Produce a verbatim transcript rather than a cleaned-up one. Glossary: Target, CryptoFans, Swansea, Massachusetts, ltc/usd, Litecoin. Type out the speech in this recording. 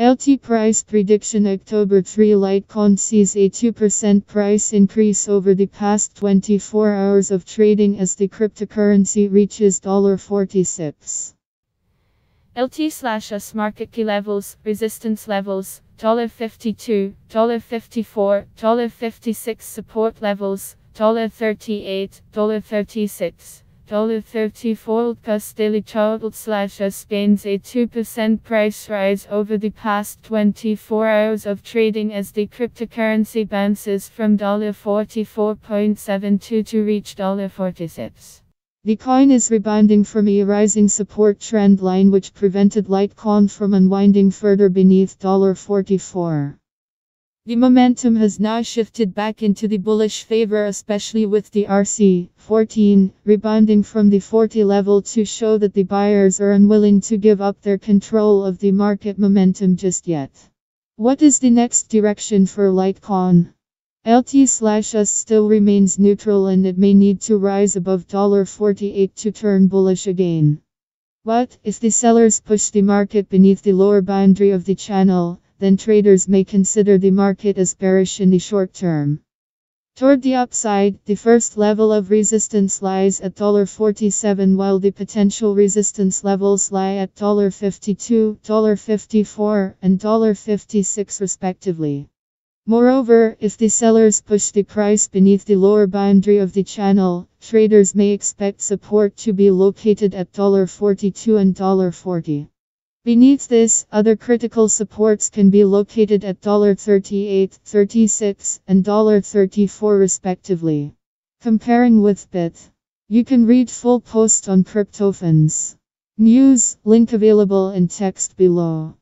L T price prediction October third Litecoin sees a two percent price increase over the past twenty-four hours of trading as the cryptocurrency reaches forty-six dollars. L T C U S D market key levels, resistance levels, fifty-two dollars, fifty-four dollars, fifty-six dollars support levels, thirty-eight dollars, thirty-six dollars. thirty-four U S daily chart/U S D gains a two percent price rise over the past twenty-four hours of trading as the cryptocurrency bounces from forty-four dollars seventy-two to reach forty-six dollars. The coin is rebounding from a rising support trend line which prevented Litecoin from unwinding further beneath forty-four dollars. The momentum has now shifted back into the bullish favor, especially with the R C fourteen rebounding from the forty level to show that the buyers are unwilling to give up their control of the market momentum just yet. What is the next direction for Litecoin? L T C U S D still remains neutral and it may need to rise above forty-eight dollars to turn bullish again. But if the sellers push the market beneath the lower boundary of the channel, then traders may consider the market as bearish in the short term. Toward the upside, the first level of resistance lies at forty-seven dollars, while the potential resistance levels lie at fifty-two dollars, fifty-four dollars, and fifty-six dollars respectively. Moreover, if the sellers push the price beneath the lower boundary of the channel, traders may expect support to be located at forty-two dollars and forty dollars. Beneath this, other critical supports can be located at thirty-eight dollars, thirty-six dollars, and thirty-four dollars respectively. Comparing with B I T. You can read full post on CryptoFans. News, link available in text below.